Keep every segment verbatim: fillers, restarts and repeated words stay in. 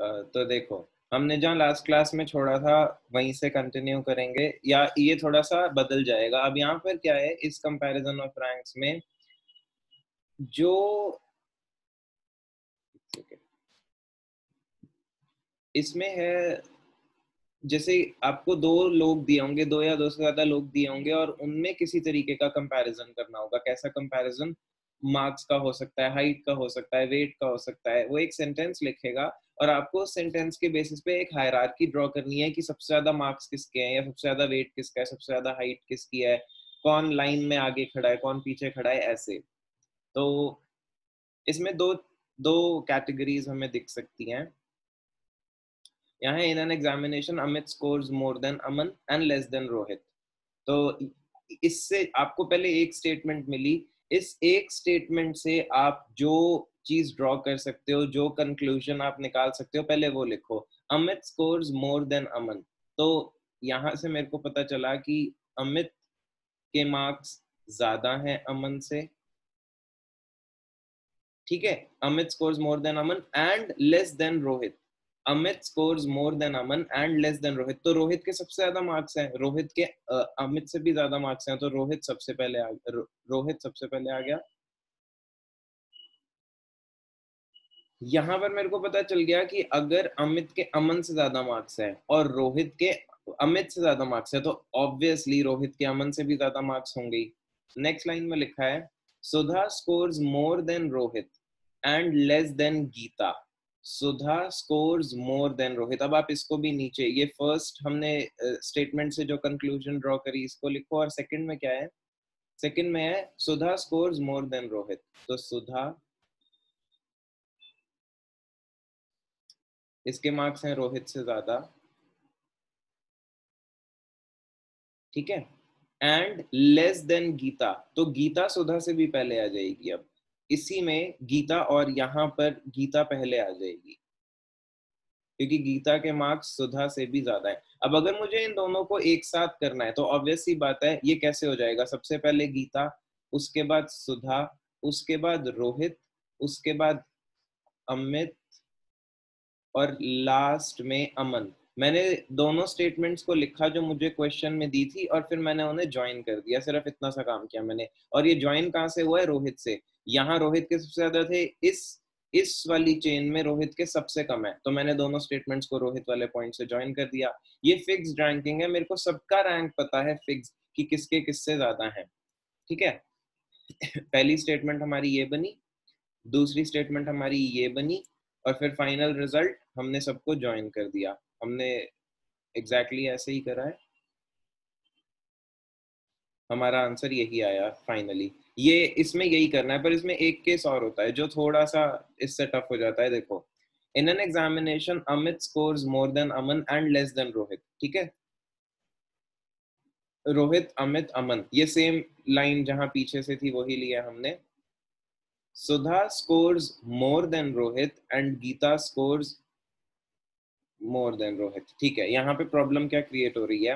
तो देखो हमने जहाँ लास्ट क्लास में छोड़ा था वहीं से कंटिन्यू करेंगे, या ये थोड़ा सा बदल जाएगा। अब यहाँ पर क्या है, इस कंपैरिजन ऑफ रैंक्स में जो इसमें है, जैसे आपको दो लोग दिए होंगे, दो या दो से ज्यादा लोग दिए होंगे, और उनमें किसी तरीके का कंपैरिजन करना होगा। कैसा कंपैरिजन? मार्क्स का हो सकता है, हाइट का हो सकता है, वेट का हो सकता है। वो एक सेंटेंस लिखेगा और आपको सेंटेंस के बेसिस पे एक हायरार्की ड्रॉ करनी है कि सबसे ज्यादा मार्क्स किसके हैं, या सबसे ज्यादा वेट किसका है, सबसे ज्यादा हाइट किसकी है, कौन लाइन में आगे खड़ा है, कौन पीछे खड़ा है, ऐसे। तो इसमें दो दो कैटेगरीज हमें दिख सकती हैं। यहाँ है in an examination Amit scores more than Aman and less than Rohit. तो इससे आपको पहले एक स्टेटमेंट मिली, इस एक स्टेटमेंट से आप जो चीज ड्रॉ कर सकते हो, जो कंक्लूजन आप निकाल सकते हो, पहले वो लिखो। Amit scores more than Aman, तो यहाँ से मेरे को पता चला कि अमित के मार्क्स ज्यादा हैं अमन से, ठीक है। Amit scores more than Aman and less than Rohit. Amit scores more than Aman and less than Rohit, तो रोहित के सबसे ज्यादा मार्क्स हैं, रोहित के uh, अमित से भी ज्यादा मार्क्स हैं, तो रोहित सबसे पहले आ, रो, रोहित सबसे पहले आ गया। यहाँ पर मेरे को पता चल गया कि अगर अमित के अमन से ज्यादा मार्क्स है और रोहित के अमित से ज्यादा मार्क्स है, तो ऑब्वियसली रोहित के अमन से भी ज्यादा मार्क्स होंगे। नेक्स्ट लाइन में लिखा है Sudha scores more than Rohit and less than Geeta. Sudha scores more than Rohit. अब आप इसको भी नीचे, ये फर्स्ट हमने स्टेटमेंट से जो कंक्लूजन ड्रॉ करी इसको लिखो, और सेकेंड में क्या है, सेकेंड में है Sudha scores more than Rohit. तो सुधा, इसके मार्क्स हैं रोहित से ज्यादा, ठीक है, एंड लेस देन गीता, तो गीता सुधा से भी पहले आ जाएगी। अब इसी में गीता, और यहाँ पर गीता पहले आ जाएगी क्योंकि गीता के मार्क्स सुधा से भी ज्यादा है। अब अगर मुझे इन दोनों को एक साथ करना है तो ऑब्वियस सी बात है ये कैसे हो जाएगा, सबसे पहले गीता, उसके बाद सुधा, उसके बाद रोहित, उसके बाद अमित, और लास्ट में अमन। मैंने दोनों स्टेटमेंट्स को लिखा जो मुझे क्वेश्चन में दी थी, और फिर मैंने उन्हें ज्वाइन कर दिया, सिर्फ इतना सा काम किया मैंने। और ये ज्वाइन कहाँ से हुआ है, रोहित से। यहाँ रोहित के सबसे ज्यादा थे, इस इस वाली चेन में रोहित के सबसे कम है, तो मैंने दोनों स्टेटमेंट्स को रोहित वाले पॉइंट से ज्वाइन कर दिया। ये फिक्स्ड रैंकिंग है, मेरे को सबका रैंक पता है फिक्स कि किसके किससे ज्यादा है, ठीक है। पहली स्टेटमेंट हमारी ये बनी, दूसरी स्टेटमेंट हमारी ये बनी, और फिर फाइनल रिजल्ट हमने सबको ज्वाइन कर दिया। हमने एग्जैक्टली exactly ऐसे ही करा है, हमारा आंसर यही आया फाइनली। ये इसमें यही करना है, पर इसमें एक केस और होता है जो थोड़ा सा इससे टफ हो जाता है। देखो, in an examination Amit scores more than Aman and less than Rohit, ठीक है, रोहित अमित अमन, ये सेम लाइन जहां पीछे से थी वही लिया हमने। Sudha scores more than Rohit and Geeta scores more than Rohit, ठीक है। यहाँ पे प्रॉब्लम क्या क्रिएट हो रही है,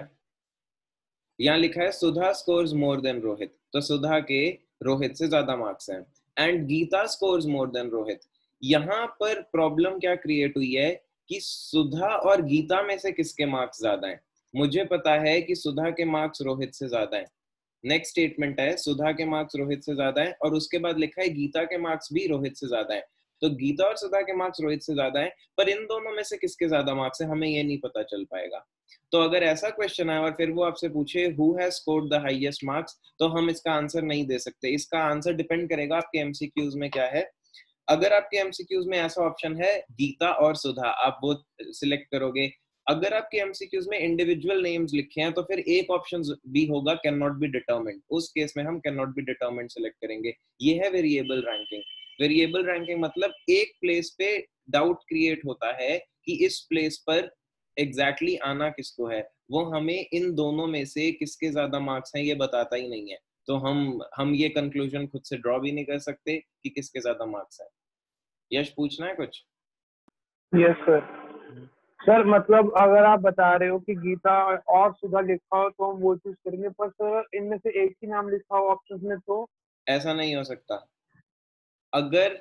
यहाँ लिखा है Sudha scores more than Rohit, तो सुधा के रोहित से ज्यादा मार्क्स हैं, and Geeta scores more than Rohit. यहाँ पर प्रॉब्लम क्या क्रिएट हुई है कि सुधा और गीता में से किसके मार्क्स ज्यादा हैं। मुझे पता है कि सुधा के मार्क्स रोहित से ज्यादा हैं। नेक्स्ट स्टेटमेंट है सुधा के मार्क्स रोहित से ज्यादा है, और उसके बाद लिखा है गीता के मार्क्स भी रोहित से ज्यादा है। तो गीता और सुधा के मार्क्स रोहित से ज्यादा है, पर इन दोनों में से किसके ज्यादा मार्क्स है हमें ये नहीं पता चल पाएगा। तो अगर ऐसा क्वेश्चन आए और फिर वो आपसे पूछे who has scored the highest marks, तो हम इसका आंसर नहीं दे सकते। इसका आंसर डिपेंड करेगा आपके एमसीक्यूज में क्या है। अगर आपके एमसीक्यूज में ऐसा ऑप्शन है गीता और सुधा, आप वो सिलेक्ट करोगे। अगर आपके एमसीक्यूज में इंडिविजुअल नेम्स लिखे हैं तो फिर एक ऑप्शन भी होगा कैन नॉट बी डिटरमाइंड। उस केस में हम can not be determined select करेंगे। ये है वेरिएबल रैंकिंग। वेरिएबल रैंकिंग मतलब एक प्लेस पे डाउट क्रिएट होता है कि इस प्लेस पर एग्जैक्टली exactly आना किसको है, वो हमें इन दोनों में से किसके ज्यादा मार्क्स हैं ये बताता ही नहीं है। तो हम हम ये कंक्लूजन खुद से ड्रॉ भी नहीं कर सकते कि किसके ज्यादा मार्क्स हैं। यश, पूछना है कुछ? यस yes, सर सर मतलब अगर आप बता रहे हो कि गीता और सुधा लिखा हो तो हम वो चूज करेंगे, पर सर इनमें से एक ही नाम लिखा हो ऑप्शंस में, तो ऐसा नहीं हो सकता। अगर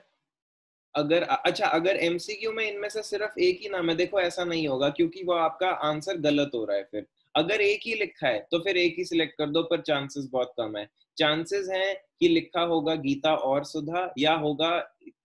अगर अच्छा अगर एमसीक्यू में इनमें से सिर्फ एक ही नाम है, देखो ऐसा नहीं होगा क्योंकि वो आपका आंसर गलत हो रहा है। फिर अगर एक ही लिखा है तो फिर एक ही सिलेक्ट कर दो, पर चांसेस बहुत कम है। चांसेस हैं कि लिखा होगा गीता और सुधा, या होगा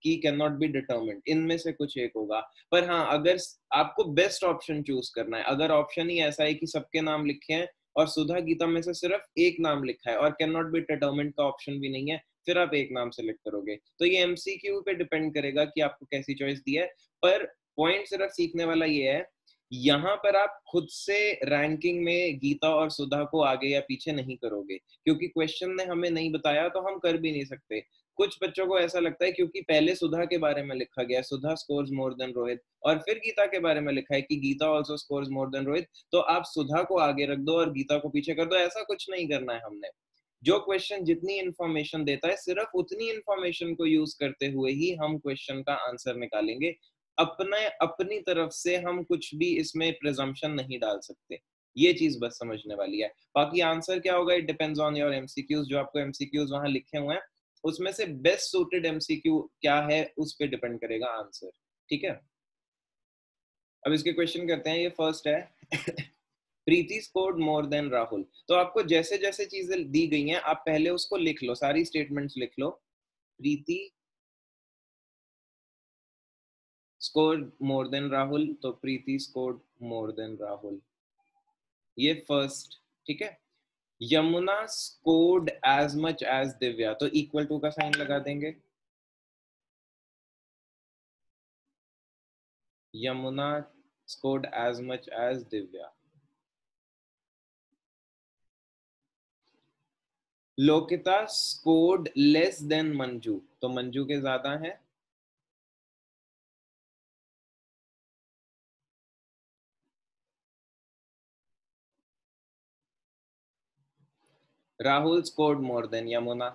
कि कैन नॉट बी डिटरमिन्ड, इनमें से कुछ एक होगा। पर हाँ, अगर आपको बेस्ट ऑप्शन चूज करना है, अगर ऑप्शन ही ऐसा है कि सबके नाम लिखे हैं और सुधा गीता में से सिर्फ एक नाम लिखा है और कैन नॉट बी डिटरमिन्ड का ऑप्शन भी नहीं है, फिर आप एक नाम सेलेक्ट करोगे। तो ये एमसीक्यू पे डिपेंड करेगा कि आपको कैसी चॉइस दी है। पर पॉइंट सिर्फ सीखने वाला ये है, यहाँ पर आप खुद से रैंकिंग में गीता और सुधा को आगे या पीछे नहीं करोगे, क्योंकि क्वेश्चन ने हमें नहीं बताया तो हम कर भी नहीं सकते। कुछ बच्चों को ऐसा लगता है क्योंकि पहले सुधा के बारे में लिखा गया Sudha scores more than Rohit, और फिर गीता के बारे में लिखा है कि Geeta also scores more than Rohit, तो आप सुधा को आगे रख दो और गीता को पीछे कर दो। ऐसा कुछ नहीं करना है हमने। जो क्वेश्चन जितनी इन्फॉर्मेशन देता है, सिर्फ उतनी इन्फॉर्मेशन को यूज करते हुए ही हम क्वेश्चन का आंसर निकालेंगे। अपने अपनी तरफ से हम कुछ भी इसमें प्रिजम्पशन नहीं डाल सकते। ये चीज बस समझने वाली है। बाकी आंसर क्या होगा, it depends on your MCQs. जो आपको एमसीक्यूज वहां लिखे हुए हैं उसमें से बेस्ट सूटेड एमसीक्यू क्या है उस पे डिपेंड करेगा आंसर। ठीक है, अब इसके क्वेश्चन करते हैं। ये फर्स्ट है Preeti scored more than Rahul. तो आपको जैसे जैसे चीजें दी गई हैं आप पहले उसको लिख लो, सारी स्टेटमेंट्स लिख लो। Preeti scored more than Rahul, तो Preeti scored more than Rahul, ये फर्स्ट। ठीक है, Yamuna scored as much as Divya, तो इक्वल टू का साइन लगा देंगे। Yamuna scored as much as Divya. Lokita scored less than Manju, तो मंजू के ज्यादा है। Rahul scored more than Yamuna.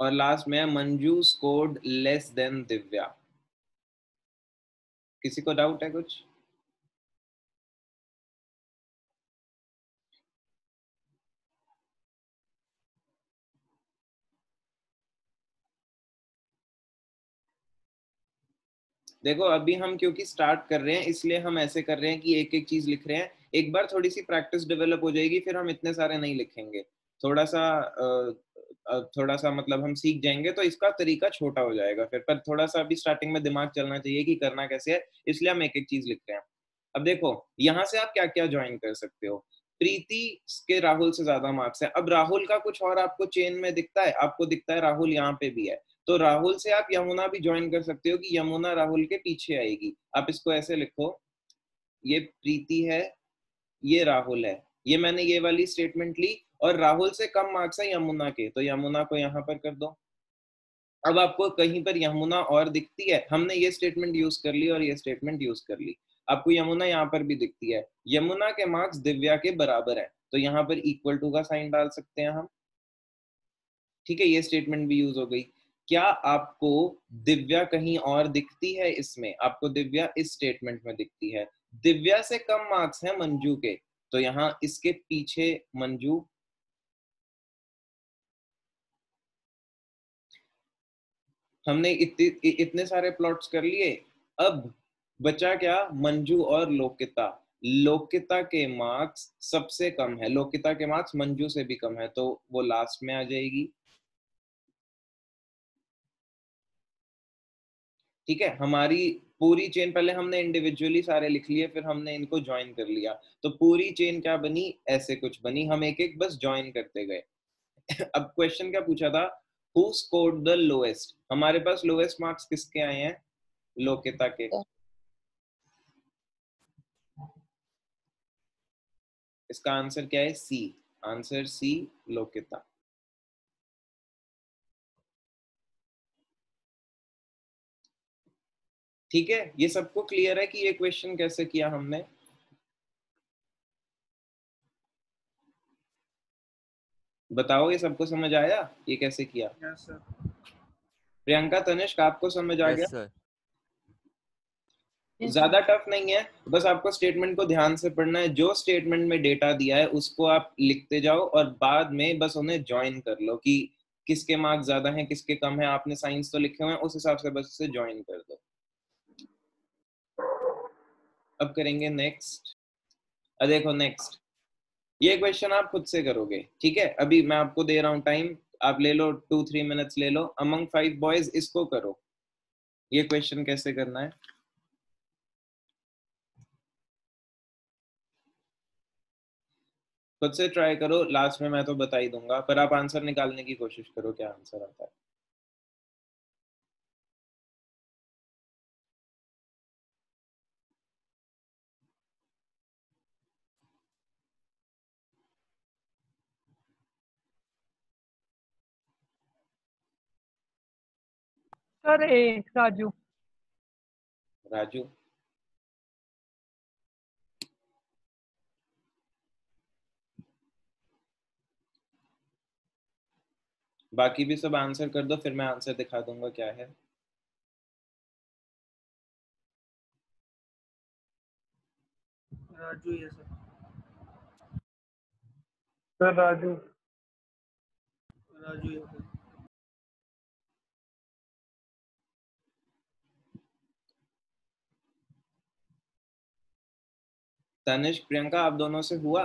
और लास्ट में Manju scored less than Divya. किसी को डाउट है कुछ? देखो अभी हम क्योंकि स्टार्ट कर रहे हैं इसलिए हम ऐसे कर रहे हैं कि एक एक चीज लिख रहे हैं। एक बार थोड़ी सी प्रैक्टिस डेवलप हो जाएगी फिर हम इतने सारे नहीं लिखेंगे, थोड़ा सा थोड़ा सा मतलब हम सीख जाएंगे तो इसका तरीका छोटा हो जाएगा फिर। पर थोड़ा सा अभी स्टार्टिंग में दिमाग चलना चाहिए कि करना कैसे है, इसलिए हम एक एक चीज लिख रहे हैं। अब देखो यहाँ से आप क्या क्या ज्वाइन कर सकते हो। प्रीति के राहुल से ज्यादा मार्क्स है। अब राहुल का कुछ और आपको चेन में दिखता है, आपको दिखता है राहुल यहाँ पे भी है, तो राहुल से आप यमुना भी ज्वाइन कर सकते हो कि यमुना राहुल के पीछे आएगी। आप इसको ऐसे लिखो, ये प्रीति है, ये राहुल है, ये मैंने ये वाली स्टेटमेंट ली, और राहुल से कम मार्क्स है यमुना के, तो यमुना को यहाँ पर कर दो। अब आपको कहीं पर यमुना और दिखती है, हमने ये स्टेटमेंट यूज कर ली और ये स्टेटमेंट यूज कर ली, आपको यमुना यहाँ पर भी दिखती है। यमुना के मार्क्स दिव्या के बराबर है, तो यहाँ पर इक्वल टू का साइन डाल सकते हैं हम। ठीक है, ये स्टेटमेंट भी यूज हो गई। क्या आपको दिव्या कहीं और दिखती है? इसमें आपको दिव्या इस स्टेटमेंट में दिखती है। दिव्या से कम मार्क्स है मंजू के, तो यहाँ इसके पीछे मंजू। हमने इतने इतने सारे प्लॉट्स कर लिए, अब बचा क्या? मंजू और लोकिता। लोकिता के मार्क्स सबसे कम है, लोकिता के मार्क्स मंजू से भी कम है, तो वो लास्ट में आ जाएगी। ठीक है, हमारी पूरी चेन पहले हमने इंडिविजुअली सारे लिख लिए फिर हमने इनको ज्वाइन कर लिया, तो पूरी चेन क्या बनी? ऐसे कुछ बनी, हम एक एक बस ज्वाइन करते गए। अब क्वेश्चन क्या पूछा था? Who scored the lowest? हमारे पास लोएस्ट मार्क्स किसके आए हैं? लोकिता के। इसका आंसर क्या है? C, answer C Lokita. ठीक है, ये सबको क्लियर है कि ये क्वेश्चन कैसे किया हमने। बताओ, ये सबको समझ आया ये कैसे किया? yes, प्रियंका, तनिष्क, आपको समझ आ yes, गया? ज्यादा टफ नहीं है, बस आपको स्टेटमेंट को ध्यान से पढ़ना है। जो स्टेटमेंट में डेटा दिया है उसको आप लिखते जाओ और बाद में बस उन्हें ज्वाइन कर लो कि किसके मार्क्स ज्यादा हैं किसके कम हैं। आपने साइंस तो लिखे हुए हैं, उस हिसाब से बस उसे ज्वाइन कर दो। अब करेंगे नेक्स्ट। अब देखो नेक्स्ट, ये क्वेश्चन आप खुद से करोगे, ठीक है? अभी मैं आपको दे रहा हूँ टाइम, आप ले लो टू थ्री मिनट्स ले लो। अमंग फाइव बॉयज इसको करो। ये क्वेश्चन कैसे करना है? खुद से ट्राई करो, लास्ट में मैं तो बता ही दूंगा, पर आप आंसर निकालने की कोशिश करो क्या आंसर आता है। सर ए राजू राजू बाकी भी सब आंसर कर दो, फिर मैं आंसर दिखा दूंगा क्या है। राजू ये सर सर राजू राजू ये सर। तनिष प्रियंका आप दोनों से हुआ?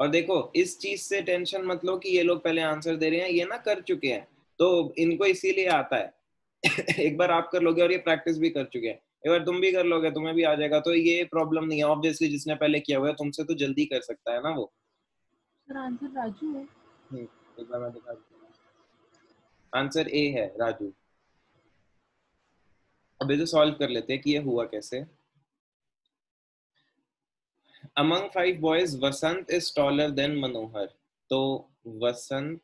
और देखो इस चीज से टेंशन मत लो कि ये लोग पहले आंसर दे रहे हैं, ये ना कर चुके हैं तो इनको इसीलिए आता है। एक बार आप कर लोगे और ये प्रैक्टिस भी कर चुके हैं, एक बार तुम भी कर लोगे तुम्हें भी आ जाएगा, तो ये प्रॉब्लम नहीं है। ऑब्वियसली जिसने पहले किया हुआ है तुमसे तो जल्दी कर सकता है ना वो। आंसर राजू है। एक बार मैं दिखा देता हूं, आंसर ए है राजू। अब इसे सॉल्व कर लेते हैं कि ये हुआ कैसे। Among five boys, Vasant is taller than Manohar. तो Vasant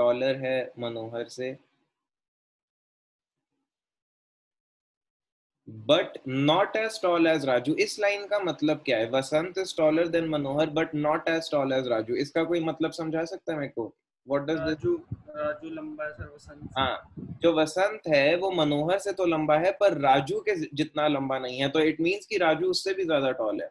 taller है Manohar से, but not as tall as Raju. इस लाइन का मतलब क्या है? Vasant is taller than Manohar, but not as tall as Raju. इसका कोई मतलब समझा सकता है मेरे को? What does राजू, राजू लंबा है सर वसंत। हाँ, जो वसंत है वो मनोहर से तो लंबा है पर राजू के जितना लंबा नहीं है, तो इट मींस कि राजू उससे भी ज्यादा टॉल है।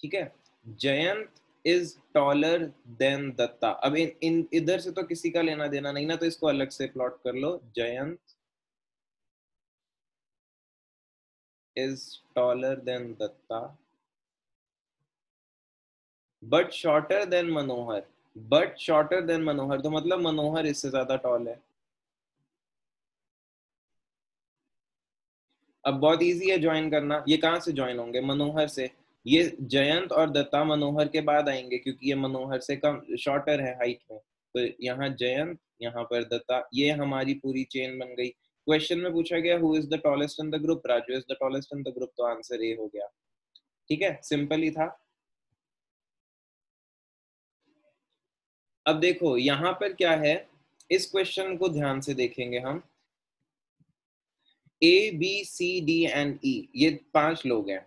ठीक है, Jayant is taller than Dutta. अब इन, इन इधर से तो किसी का लेना देना नहीं ना, तो इसको अलग से प्लॉट कर लो। Jayant is taller than Datta, but shorter than Manohar. But shorter than Manohar. तो मतलब मनोहर इससे ज्यादा tall है। अब बहुत easy है join करना। ये कहाँ से join होंगे? मनोहर से। ये जयंत और दत्ता मनोहर के बाद आएंगे क्योंकि ये मनोहर से कम shorter है height में, तो यहाँ जयंत, यहाँ पर दत्ता। ये हमारी पूरी चेन बन गई। क्वेश्चन में पूछा गया who is the tallest in the group, Raju is the tallest in the group, तो आंसर ए हो गया। ठीक है, सिंपल ही था। अब देखो यहाँ पर क्या है, इस क्वेश्चन को ध्यान से देखेंगे हम। A B C D and E, ये पांच लोग हैं।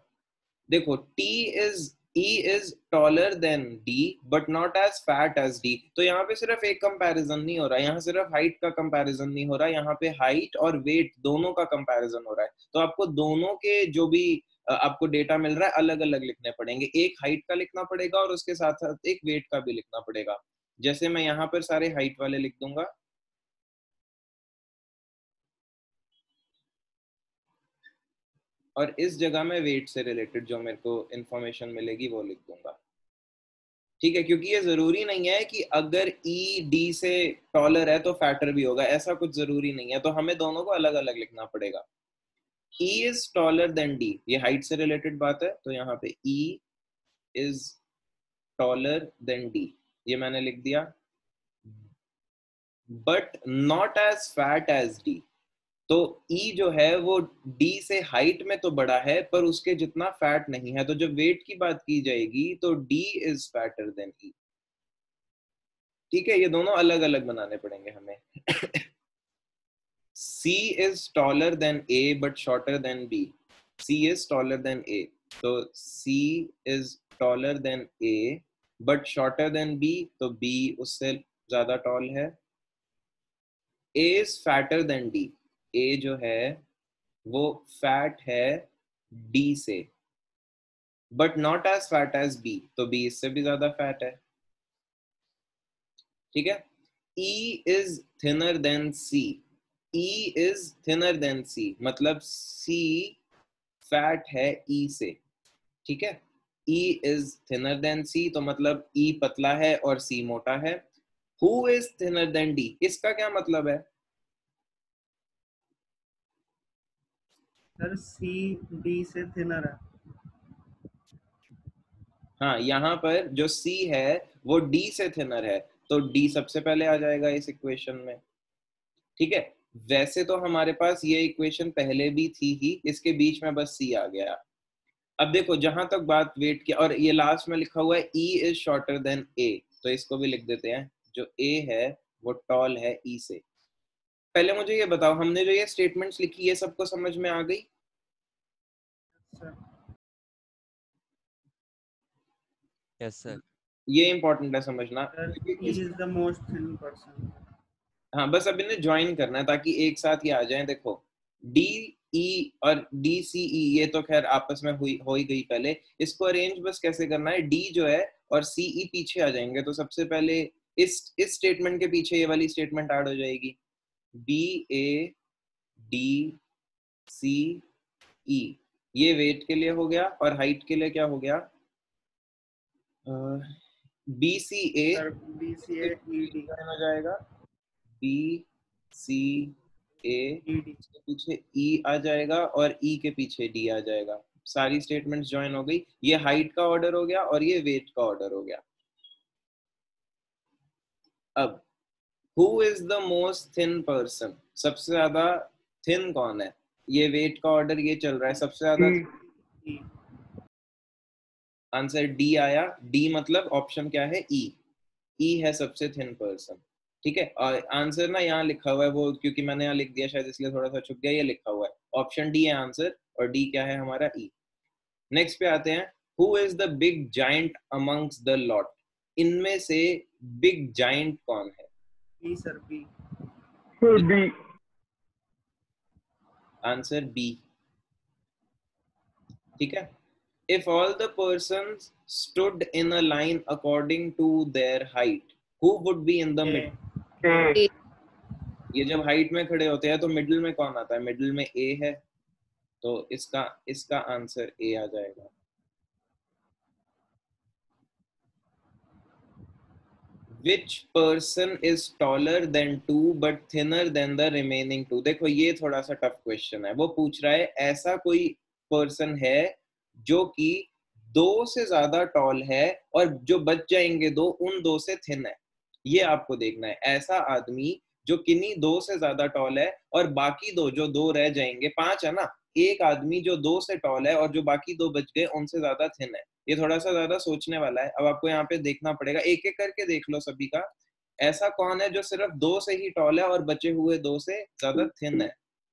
देखो T is E is taller than D but not as fat as D. तो यहाँ पे सिर्फ एक कंपैरिजन नहीं हो रहा है, यहाँ सिर्फ हाइट का कंपैरिजन नहीं हो रहा है, यहाँ पे हाइट और वेट दोनों का कंपैरिजन हो रहा है। तो आपको दोनों के जो भी आपको डेटा मिल रहा है अलग अलग लिखने पड़ेंगे। एक हाइट का लिखना पड़ेगा और उसके साथ साथ एक वेट का भी लिखना पड़ेगा। जैसे मैं यहाँ पर सारे हाइट वाले लिख दूंगा, और इस जगह में वेट से रिलेटेड जो मेरे को इंफॉर्मेशन मिलेगी वो लिख दूंगा। ठीक है, क्योंकि ये जरूरी नहीं है कि अगर ई डी से टॉलर है तो फैटर भी होगा, ऐसा कुछ जरूरी नहीं है। तो हमें दोनों को अलग अलग लिखना पड़ेगा। E is taller than D, ये हाइट से रिलेटेड बात है, तो यहाँ पे E is taller than D ये मैंने लिख दिया। But not as fat as D, तो E जो है वो D से हाइट में तो बड़ा है पर उसके जितना फैट नहीं है। तो जब वेट की बात की जाएगी तो D is fatter than E। ठीक है, ये दोनों अलग अलग बनाने पड़ेंगे हमें। C is taller than A but shorter than B। C is taller than A. So C is taller than A but shorter than B. So B उससे ज़्यादा tall है. A is fatter than D. A जो है वो fat है D से but not as fat as B. तो B इससे भी ज़्यादा fat है. ठीक है. E is thinner than C. E is thinner than C. मतलब C फैट है E से. ठीक है. E is thinner than C तो मतलब E पतला है और C मोटा है. Who is thinner than D? इसका क्या मतलब है सर? C D से थिनर है. हाँ, यहाँ पर जो C है वो D से थिनर है तो D सबसे पहले आ जाएगा इस इक्वेशन में. ठीक है. वैसे तो हमारे पास ये इक्वेशन पहले भी थी ही, इसके बीच में बस C आ गया. अब देखो जहां तक बात वेट की, और ये लास्ट में लिखा हुआ है E is shorter than A तो इसको भी लिख देते हैं. जो A है वो टॉल है E से. पहले मुझे ये बताओ हमने जो ये स्टेटमेंट्स लिखी ये सबको समझ में आ गई? Yes sir. ये इम्पोर्टेंट है समझना. He is the most thin person. हाँ, बस अब इन्हें ज्वाइन करना है ताकि एक साथ ये आ जाएं. देखो D E और D C E ये तो खैर आपस में हुई हो ही गई. पहले इसको अरेंज बस कैसे करना है. D जो है और C E पीछे आ जाएंगे तो सबसे पहले इस इस स्टेटमेंट के पीछे ये वाली स्टेटमेंट ऐड हो जाएगी. B A D C E ये वेट के लिए हो गया और हाइट के लिए क्या हो गया? B C A B C A E हो जाएगा. B C A के पीछे E आ जाएगा और E के पीछे D आ जाएगा. सारी स्टेटमेंट्स ज्वाइन हो गई. ये हाइट का ऑर्डर हो गया और ये वेट का ऑर्डर हो गया. अब who is the most thin person? सबसे ज्यादा थिन कौन है? ये वेट का ऑर्डर ये चल रहा है. सबसे ज्यादा आंसर डी आया. डी मतलब ऑप्शन क्या है? E. E है सबसे थिन पर्सन. ठीक है. और आंसर ना यहाँ लिखा हुआ है वो, क्योंकि मैंने यहाँ लिख दिया शायद इसलिए थोड़ा सा छुप गया. ये लिखा हुआ है ऑप्शन डी है आंसर और डी क्या है हमारा? ई. नेक्स्ट पे आते हैं. Who is the big giant amongst the lot? इनमें से बिग जायंट कौन है? B sir. B sir. B answer B. ठीक है. If all the persons stood in a line according to their height who would be in the middle? A. ये जब height में खड़े होते हैं तो मिडिल में कौन आता है? मिडिल में A है तो इसका इसका आंसर A आ जाएगा. Which person is taller than two but thinner than the remaining two? देखो ये थोड़ा सा टफ क्वेश्चन है. वो पूछ रहा है ऐसा कोई पर्सन है जो कि दो से ज्यादा टॉल है और जो बच जाएंगे दो उन दो से थिन है. ये आपको देखना है. ऐसा आदमी जो किन्हीं दो से ज्यादा टॉल है और बाकी दो जो दो रह जाएंगे, पांच है ना, एक आदमी जो दो से टॉल है और जो बाकी दो बच गए उनसे ज्यादा थिन है. ये थोड़ा सा ज्यादा सोचने वाला है. अब आपको यहाँ पे देखना पड़ेगा. एक एक करके देख लो सभी का. ऐसा कौन है जो सिर्फ दो से ही टॉल है और बचे हुए दो से ज्यादा थिन है?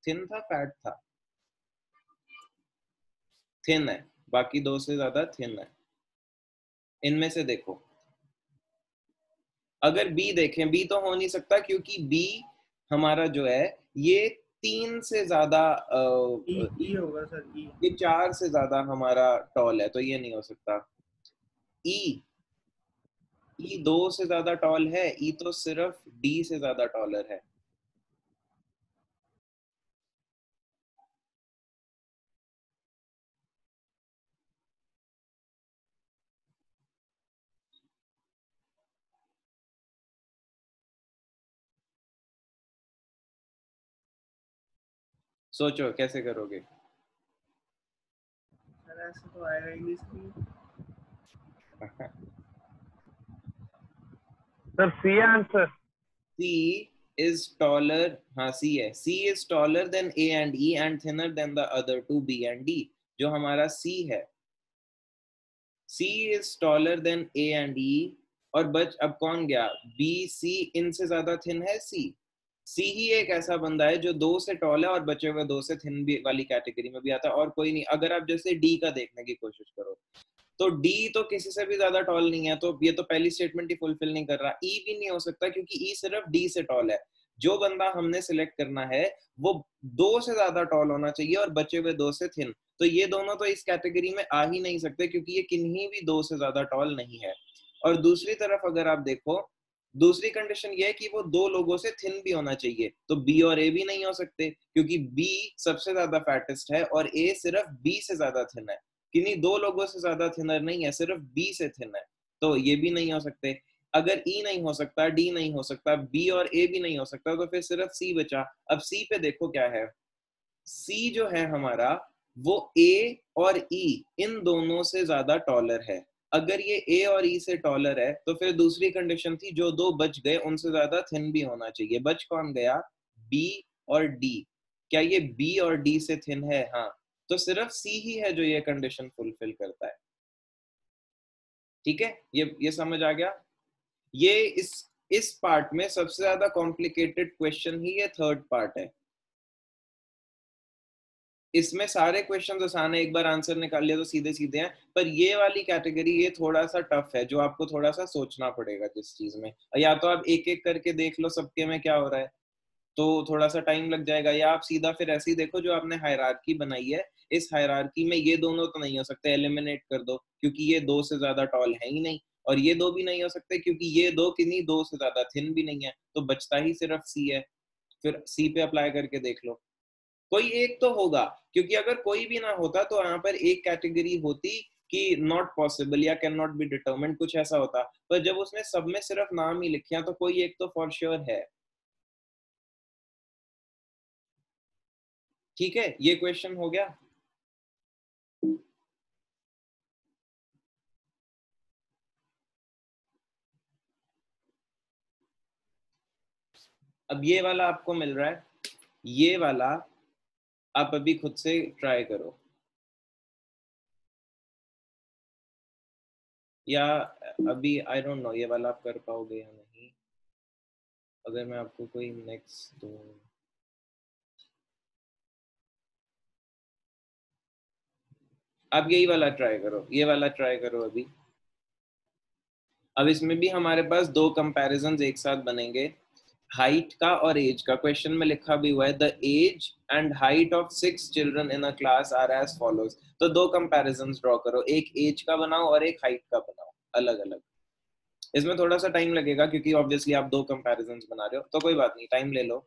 थिन था फैट था, थिन है बाकी दो से ज्यादा थिन है. इनमें से देखो अगर बी देखें, बी तो हो नहीं सकता क्योंकि बी हमारा जो है ये तीन से ज्यादा ई होगा सर. ई ये चार से ज्यादा हमारा टॉल है तो ये नहीं हो सकता. ई ई दो से ज्यादा टॉल है. ई तो सिर्फ डी से ज्यादा टॉलर है. सोचो कैसे करोगे. ऐसा तो आएगा ही नहीं. C answer. C is taller. हाँ सी है. C is taller than A and E and thinner than the other two B and D. जो हमारा सी है, C is taller than A and E और बच अब कौन गया? बी. सी इनसे ज्यादा थिन है. सी सी ही एक ऐसा बंदा है जो दो से टॉल है और बचे हुए दो से थिन भी वाली कैटेगरी में भी आता है और कोई नहीं। अगर आप जैसे डी का देखने की कोशिश करो तो डी तो किसी से भी ज्यादा टॉल नहीं है, तो ये तो पहली स्टेटमेंट ही फुलफिल नहीं कर रहा। ई भी नहीं हो सकता क्योंकि ई सिर्फ डी से टॉल है। जो बंदा हमने सिलेक्ट करना है वो दो से ज्यादा टॉल होना चाहिए और बचे हुए दो से थिन, तो ये दोनों तो इस कैटेगरी में आ ही नहीं सकते क्योंकि ये किन्हीं भी दो से ज्यादा टॉल नहीं है। और दूसरी तरफ अगर आप देखो, दूसरी कंडीशन ये है कि वो दो लोगों से थिन भी होना चाहिए, तो बी और ए भी नहीं हो सकते क्योंकि बी सबसे ज्यादा फैटेस्ट है और ए सिर्फ बी से ज्यादा थिन है। किन्हीं दो लोगों से ज्यादा थिनर नहीं है, सिर्फ बी से थिन है, तो ये भी नहीं हो सकते। अगर ई नहीं हो सकता, डी नहीं हो सकता, बी और ए भी नहीं हो सकता, तो फिर सिर्फ सी बचा। अब सी पे देखो क्या है, सी जो है हमारा वो ए और ई इन दोनों से ज्यादा टॉलर है। अगर ये ए और ई से टॉलर है तो फिर दूसरी कंडीशन थी जो दो बच गए उनसे ज्यादा थिन भी होना चाहिए। बच कौन गया? बी और डी। क्या ये बी और डी से थिन है? हाँ, तो सिर्फ सी ही है जो ये कंडीशन फुलफिल करता है। ठीक है, ये ये समझ आ गया। ये इस इस पार्ट में सबसे ज्यादा कॉम्प्लिकेटेड क्वेश्चन ही ये थर्ड पार्ट है। इसमें सारे क्वेश्चन आसान है, एक बार आंसर निकाल लिया तो सीधे सीधे हैं, पर ये वाली कैटेगरी ये थोड़ा सा टफ है जो आपको थोड़ा सा सोचना पड़ेगा जिस चीज में। या तो आप एक एक करके देख लो सबके में क्या हो रहा है, तो थोड़ा सा टाइम लग जाएगा, या आप सीधा फिर ऐसे ही देखो जो आपने हायरार्की बनाई है। इस हायरार्की में ये दोनों तो नहीं हो सकते, एलिमिनेट कर दो क्योंकि ये दो से ज्यादा टॉल है ही नहीं, और ये दो भी नहीं हो सकते क्योंकि ये दो किन्हीं दो से ज्यादा थिन भी नहीं है, तो बचता ही सिर्फ सी है। फिर सी पे अप्लाई करके देख लो, कोई एक तो होगा, क्योंकि अगर कोई भी ना होता तो यहाँ पर एक कैटेगरी होती कि नॉट पॉसिबल या कैन नॉट बी डिटरमाइंड, कुछ ऐसा होता, पर जब उसने सब में सिर्फ नाम ही लिखे हैं तो कोई एक तो फॉर श्योर है। ठीक है, ये क्वेश्चन हो गया। अब ये वाला आपको मिल रहा है, ये वाला आप अभी खुद से ट्राई करो, या अभी आई डोंट नो ये वाला आप कर पाओगे या नहीं। अगर मैं आपको कोई नेक्स्ट दूं, आप यही वाला ट्राई करो, ये वाला ट्राई करो अभी। अब इसमें भी हमारे पास दो कंपैरिजन्स एक साथ बनेंगे, हाइट का और एज का। क्वेश्चन में लिखा भी हुआ है the age and height of six children in a class are as follows. तो दो कंपैरिजन्स ड्रॉ करो, एक एज का बनाओ और एक हाइट का बनाओ, अलग अलग। इसमें थोड़ा सा टाइम लगेगा क्योंकि ऑब्वियसली आप दो कंपैरिजन्स बना रहे हो, तो कोई बात नहीं, टाइम ले लो।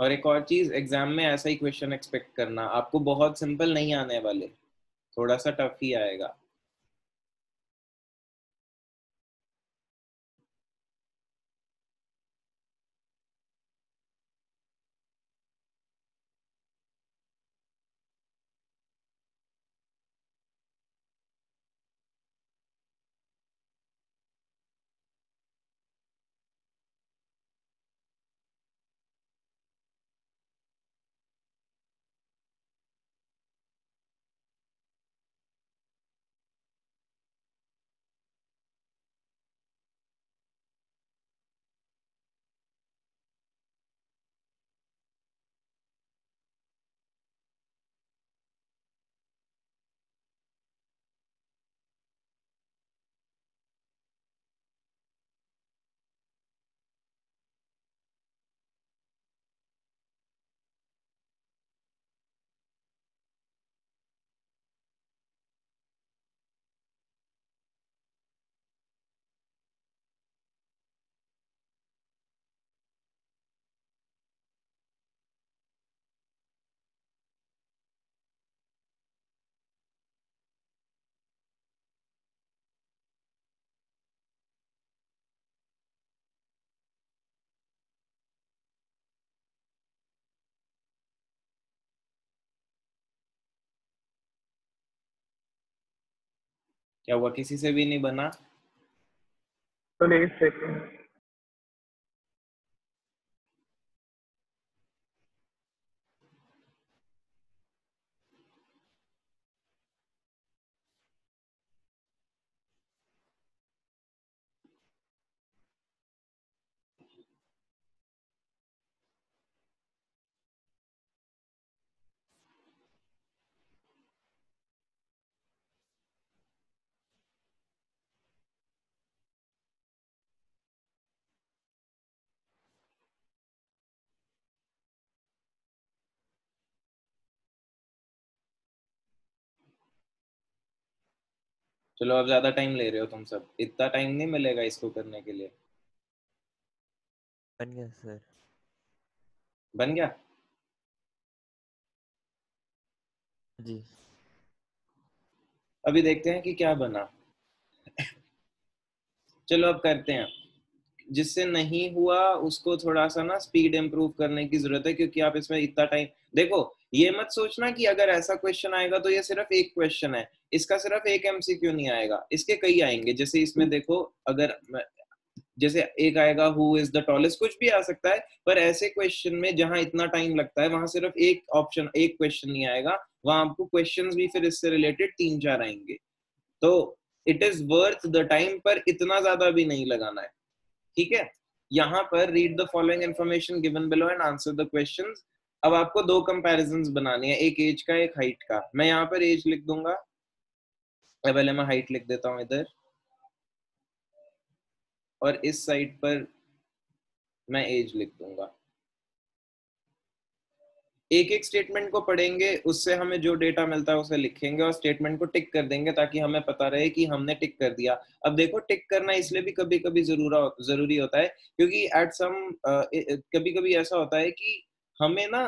और एक और चीज, एग्जाम में ऐसा ही क्वेश्चन एक्सपेक्ट करना, आपको बहुत सिंपल नहीं आने वाले, थोड़ा सा टफ ही आएगा। क्या हुआ, किसी से भी नहीं बना? तो नहीं, चलो अब ज्यादा टाइम ले रहे हो तुम सब, इतना टाइम नहीं मिलेगा इसको करने के लिए। बन गया सर, बन गया जी। अभी देखते हैं कि क्या बना। चलो अब करते हैं, जिससे नहीं हुआ उसको थोड़ा सा ना स्पीड इंप्रूव करने की जरूरत है, क्योंकि आप इसमें इतना टाइम देखो, ये मत सोचना कि अगर ऐसा क्वेश्चन आएगा तो ये सिर्फ एक क्वेश्चन है, इसका सिर्फ एक एमसीक्यू नहीं आएगा, इसके कई आएंगे। जैसे इसमें देखो, अगर जैसे एक आएगा हु इज द टॉलेस्ट, कुछ भी आ सकता है, पर ऐसे क्वेश्चन में जहां इतना टाइम लगता है वहां सिर्फ एक ऑप्शन, एक क्वेश्चन नहीं आएगा, वहां आपको क्वेश्चन भी फिर इससे रिलेटेड तीन चार आएंगे। तो it is worth the time, पर इतना ज्यादा भी नहीं लगाना है, ठीक है। यहाँ पर read the following information given below and answer the questions. अब आपको दो कंपैरिजंस बनाने हैं, एक एज का एक हाइट का। मैं यहाँ पर एज लिख दूंगा, पहले मैं हाइट लिख देता हूँ इधर, और इस साइड पर मैं एज लिख दूंगा। एक एक स्टेटमेंट को पढ़ेंगे, उससे हमें जो डेटा मिलता है उसे लिखेंगे और स्टेटमेंट को टिक कर देंगे, ताकि हमें पता रहे कि हमने टिक कर दिया। अब देखो, टिक करना इसलिए भी कभी कभी जरूरी होता है क्योंकि एट सम कभी कभी ऐसा होता है कि हमें ना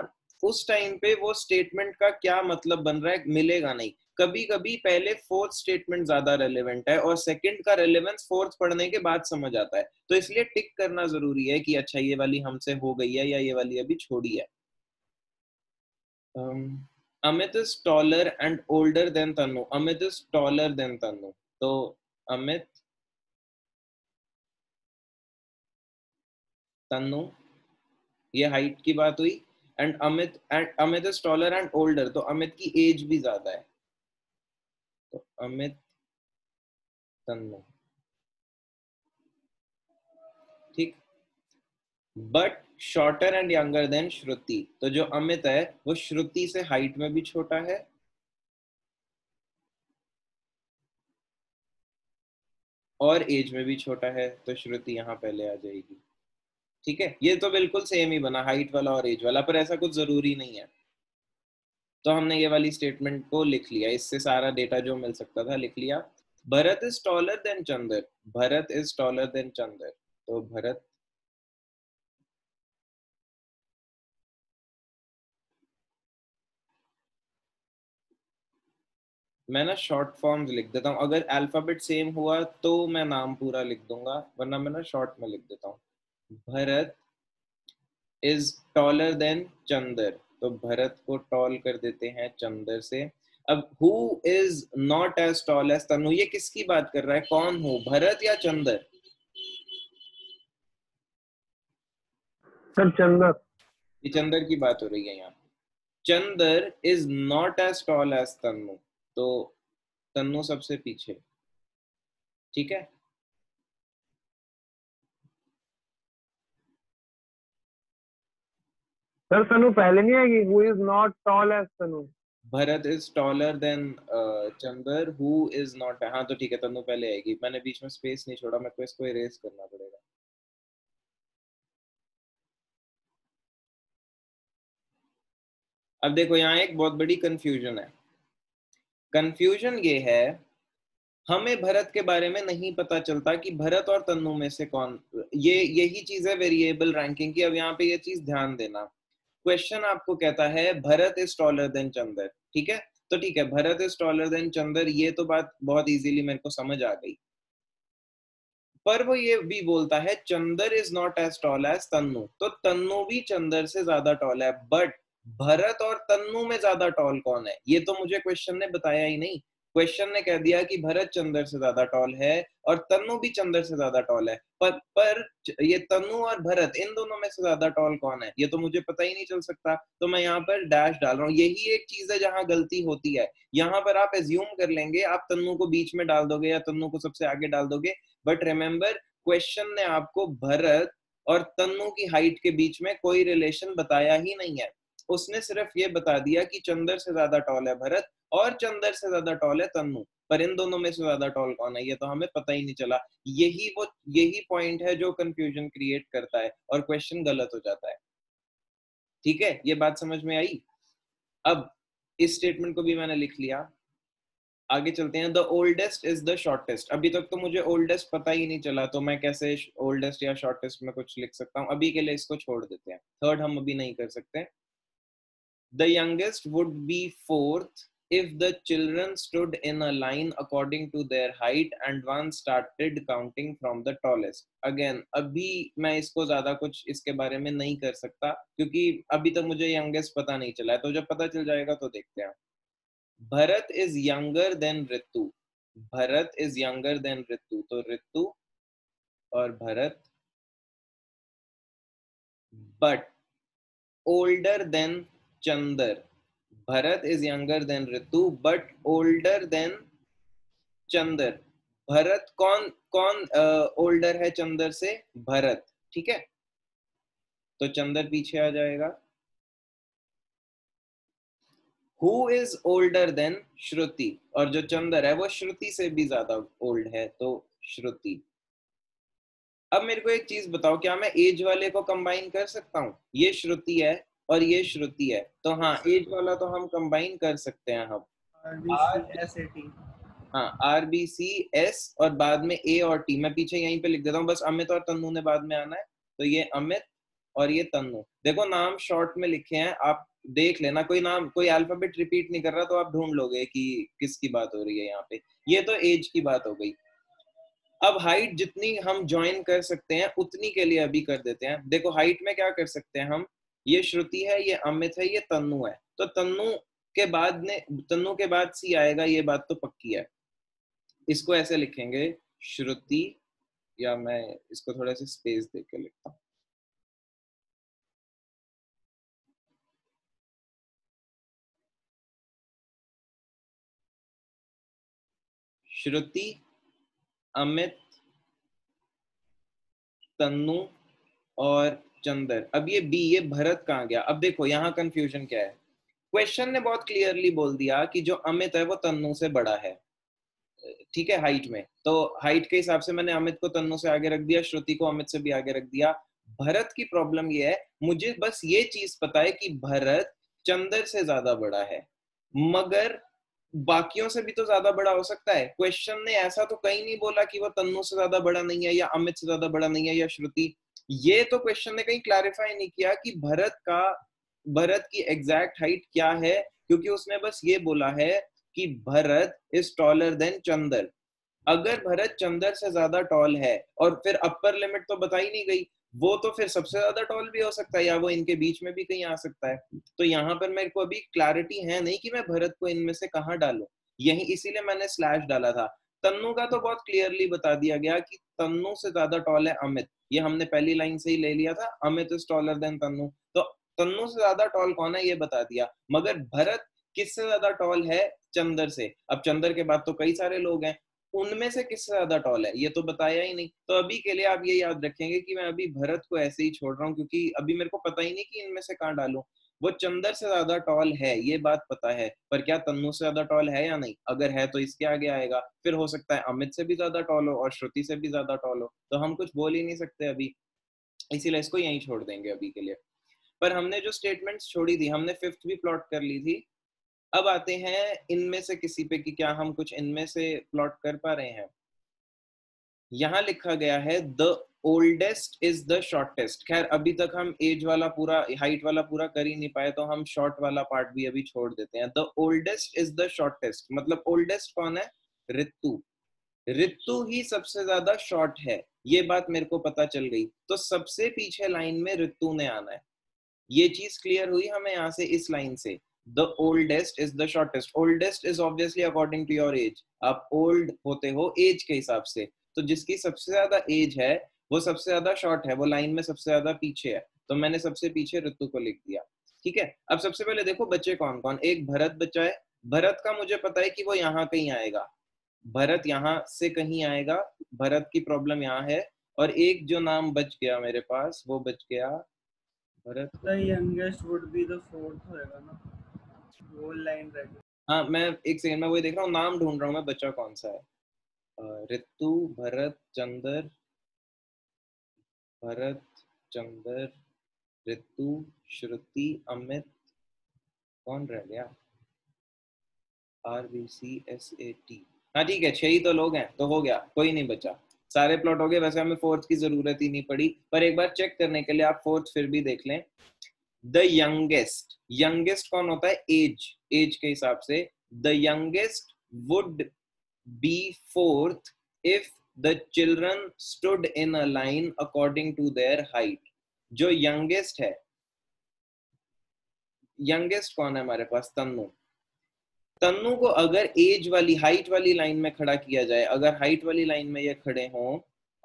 उस टाइम पे वो स्टेटमेंट का क्या मतलब बन रहा है मिलेगा नहीं। कभी कभी पहले फोर्थ स्टेटमेंट ज्यादा रेलेवेंट है और सेकंड का रेलेवेंस फोर्थ पढ़ने के बाद समझ आता है, तो इसलिए टिक करना जरूरी है कि अच्छा ये वाली हमसे हो गई है या ये वाली अभी छोड़ी है। Um, Amit is taller and older than Tanu. Amit is taller than Tanu. So Amit, Tanu, ये height की बात हुई, and Amit and Amit is taller and older. तो Amit की age भी ज़्यादा है. तो Amit, Tanu, ठीक. But shorter and younger than Shruti. तो जो अमित है वो श्रुति से हाइट में भी छोटा है और एज में भी छोटा है, तो श्रुति यहाँ पहले आ जाएगी, ठीक है। ये तो बिल्कुल सेम ही बना, हाइट वाला और एज वाला, पर ऐसा कुछ जरूरी नहीं है। तो हमने ये वाली स्टेटमेंट को लिख लिया, इससे सारा डेटा जो मिल सकता था लिख लिया। Bharat is taller than Chandar. Bharat is taller than Chandar. तो भरत मैं ना शॉर्ट फॉर्म्स लिख देता हूँ, अगर अल्फाबेट सेम हुआ तो मैं नाम पूरा लिख दूंगा, वरना मैं ना शॉर्ट में लिख देता हूँ। Bharat is taller than Chandar. तो भरत को टॉल कर देते हैं चंदर से। अब who is not as tall as Tanu, ये किसकी बात कर रहा है, कौन हो, भरत या चंदर? सर चंदर, ये चंदर की बात हो रही है यहाँ। Chandar is not as tall as Tanu, तो तन्नू सबसे पीछे, ठीक है। सर तनु पहले नहीं आएगी, who is not tall as Tanu. Bharat is taller than Chandar, who is not, हाँ तो ठीक है, तन्नू पहले आएगी। मैंने बीच में स्पेस नहीं छोड़ा, मेरे को इसको इरेज करना पड़ेगा। अब देखो यहाँ एक बहुत बड़ी कंफ्यूजन है। कंफ्यूजन ये है, हमें भरत के बारे में नहीं पता चलता कि भरत और तन्नू में से कौन, ये यही चीज है वेरिएबल रैंकिंग की। अब यहाँ पे ये चीज ध्यान देना, क्वेश्चन आपको कहता है Bharat is taller than Chandar, ठीक है। तो ठीक है, Bharat is taller than Chandar, ये तो बात बहुत इजीली मेरे को समझ आ गई, पर वो ये भी बोलता है Chandar is not as tall as Tannu, तो तन्नू भी चंदर से ज्यादा टॉल है। बट भरत और तन्नू में ज्यादा टॉल कौन है, ये तो मुझे क्वेश्चन ने बताया ही नहीं। क्वेश्चन ने कह दिया कि भरत चंद्र से ज्यादा टॉल है और तनु भी चंद्र से ज्यादा टॉल है, पर पर ये तनु और भरत इन दोनों में से ज्यादा टॉल कौन है ये तो मुझे पता ही नहीं चल सकता, तो मैं यहाँ पर डैश डाल रहा हूँ। यही एक चीज है जहाँ गलती होती है, यहाँ पर आप एज्यूम कर लेंगे, आप तनु को बीच में डाल दोगे या तनु को सबसे आगे डाल दोगे, बट रिमेम्बर क्वेश्चन ने आपको भरत और तनु की हाइट के बीच में कोई रिलेशन बताया ही नहीं है, उसने सिर्फ ये बता दिया कि चंद्र से ज्यादा टॉल है भरत और चंद्र से ज्यादा टॉल है तन्नू, पर इन दोनों में से ज्यादा टॉल कौन है ये तो हमें पता ही नहीं चला। यही वो यही पॉइंट है जो कंफ्यूजन क्रिएट करता है और क्वेश्चन गलत हो जाता है। ठीक है, ये बात समझ में आई। अब इस स्टेटमेंट को भी मैंने लिख लिया, आगे चलते हैं। The oldest is the shortest. अभी तक तो मुझे ओल्डेस्ट पता ही नहीं चला, तो मैं कैसे ओल्डेस्ट या शॉर्टेस्ट में कुछ लिख सकता हूँ। अभी के लिए इसको छोड़ देते हैं, थर्ड हम अभी नहीं कर सकते। The youngest would be fourth if the children stood in a line according to their height and one started counting from the tallest. Again, अभी मैं इसको ज्यादा कुछ इसके बारे में नहीं कर सकता क्योंकि अभी तक मुझे youngest पता नहीं चला है, तो जब पता चल जाएगा तो देखते हैं। Bharat is younger than Ritu, Bharat is younger than ऋतु, तो ऋतु और Bharat, but older than Chandar. Bharat is younger than Ritu but older than Chandar. Bharat कौन कौन ओल्डर uh, है चंदर से? भरत। ठीक है, तो चंदर पीछे आ जाएगा। Who is older than श्रुति, और जो चंदर है वो श्रुति से भी ज्यादा ओल्ड है, तो श्रुति। अब मेरे को एक चीज बताओ, क्या मैं एज वाले को कंबाइन कर सकता हूँ? ये श्रुति है और ये श्रुति है, तो हाँ एज वाला तो हम कंबाइन कर सकते हैं। हम आर बी सी एस और बाद में ए और टी, मैं पीछे यहीं पे लिख देता हूँ, बस अमित और तन्नू ने बाद में आना है, तो ये अमित और ये तन्नू। देखो नाम शॉर्ट में लिखे हैं, आप देख लेना, कोई नाम कोई अल्फाबेट रिपीट नहीं कर रहा तो आप ढूंढ लोगे कि किसकी बात हो रही है यहाँ पे। ये तो एज की बात हो गई। अब हाइट जितनी हम ज्वाइन कर सकते हैं उतनी के लिए अभी कर देते हैं। देखो हाइट में क्या कर सकते हैं हम, ये श्रुति है, ये अमित है, ये तन्नू है, तो तन्नू के बाद ने तन्नू के बाद सी आएगा, ये बात तो पक्की है। इसको ऐसे लिखेंगे श्रुति, या मैं इसको थोड़ा सा स्पेस देके लिखता हूँ। श्रुति, अमित, तन्नू और चंदर। अब ये बी, ये भरत कहाँ गया? अब देखो यहाँ कंफ्यूजन क्या है, क्वेश्चन ने बहुत क्लियरली बोल दिया कि जो अमित है वो तन्नू से बड़ा है, ठीक है, हाइट में। तो हाइट के हिसाब से मैंने अमित को तन्नू से आगे रख दिया, श्रुति को अमित से भी आगे रख दिया। भरत की प्रॉब्लम ये है, मुझे बस ये चीज पता है कि भरत चंदर से ज्यादा बड़ा है, मगर बाकियों से भी तो ज्यादा बड़ा हो सकता है। क्वेश्चन ने ऐसा तो कहीं नहीं बोला कि वो तन्नू से ज्यादा बड़ा नहीं है या अमित से ज्यादा बड़ा नहीं है या श्रुति। ये तो क्वेश्चन ने कहीं क्लैरिफाई नहीं किया कि भरत का भरत की एग्जैक्ट हाइट क्या है, क्योंकि उसने बस ये बोला है कि Bharat is taller than Chandar. अगर भरत चंदर से ज्यादा टॉल है और फिर अपर लिमिट तो बताई नहीं गई, वो तो फिर सबसे ज्यादा टॉल भी हो सकता है या वो इनके बीच में भी कहीं आ सकता है। तो यहाँ पर मेरे को अभी क्लैरिटी है नहीं कि मैं भरत को इनमें से कहाँ डालूं, यही इसीलिए मैंने स्लैश डाला था। तन्नू का तो बहुत क्लियरली बता दिया गया कि तन्नू से ज्यादा टॉल है अमित, ये हमने पहली लाइन से ही ले लिया था, Amit is taller than Tannu, तो तन्नू से ज्यादा टॉल कौन है ये बता दिया। मगर भरत किससे ज्यादा टॉल है? चंदर से। अब चंदर के बाद तो कई सारे लोग हैं, उनमें से किससे ज्यादा टॉल है ये तो बताया ही नहीं। तो अभी के लिए आप ये याद रखेंगे कि मैं अभी भरत को ऐसे ही छोड़ रहा हूँ, क्योंकि अभी मेरे को पता ही नहीं कि इनमें से कहाँ डालूं। वो चंदर से ज्यादा टॉल है ये बात पता है, पर क्या तन्नू से ज्यादा टॉल है या नहीं? अगर है तो इसके आगे आएगा, फिर हो सकता है अमित से भी ज्यादा टॉल हो और श्रुति से भी ज्यादा टॉल हो, तो हम कुछ बोल ही नहीं सकते अभी, इसीलिए इसको यहीं छोड़ देंगे अभी के लिए। पर हमने जो स्टेटमेंट्स छोड़ी थी, हमने फिफ्थ भी प्लॉट कर ली थी। अब आते हैं इनमें से किसी पे कि क्या हम कुछ इनमें से प्लॉट कर पा रहे हैं। यहाँ लिखा गया है the oldest is the shortest. खैर अभी तक हम एज वाला पूरा हाइट वाला पूरा कर ही नहीं पाए, तो हम शॉर्ट वाला पार्ट भी अभी छोड़ देते हैं। The oldest is the shortest, मतलब ओल्डेस्ट कौन है? ऋतु। ऋतु ही सबसे ज्यादा शॉर्ट है, ये बात मेरे को पता चल गई, तो सबसे पीछे लाइन में ऋतु ने आना है। ये चीज क्लियर हुई हमें यहाँ से, इस लाइन से। The oldest is the shortest. Oldest is obviously according to your age. आप old होते हो age के हिसाब से. तो जिसकी सबसे ज्यादा age है वो सबसे ज्यादा short है. वो line में सबसे ज्यादा पीछे है. तो मैंने सबसे पीछे ऋतु को लिख दिया. ठीक है. अब सबसे पहले देखो बच्चे कौन कौन. एक भरत बच्चा है. भरत का मुझे पता है कि वो यहाँ कहीं आएगा. भरत यहाँ से कहीं आएगा. भरत की प्रॉब्लम यहाँ है. और एक जो नाम बच गया मेरे पास वो बच गया Bharat. The youngest would be the fourth होएगा ना. Whole line रहेगी. हाँ मैं एक सेकंड में वही देख रहा हूँ. नाम ढूंढ रहा हूँ मैं. बच्चा कौन सा है. ऋतु भरत चंदर भरत चंदर ऋतु श्रुति अमित कौन रह गया. R B C S A T. हाँ ठीक है. छह ही तो लोग हैं तो हो गया. कोई नहीं बचा. सारे प्लॉट हो गए. वैसे हमें फोर्थ की जरूरत ही नहीं पड़ी पर एक बार चेक करने के लिए आप फोर्थ फिर भी देख लें. The youngest. यंगेस्ट कौन होता है. एज एज के हिसाब से. The youngest would be fourth if the children stood in a line according to their height. जो यंगेस्ट है. यंगेस्ट कौन है हमारे पास. तन्नू. तन्नू को अगर एज वाली हाइट वाली लाइन में खड़ा किया जाए. अगर हाइट वाली लाइन में ये खड़े हों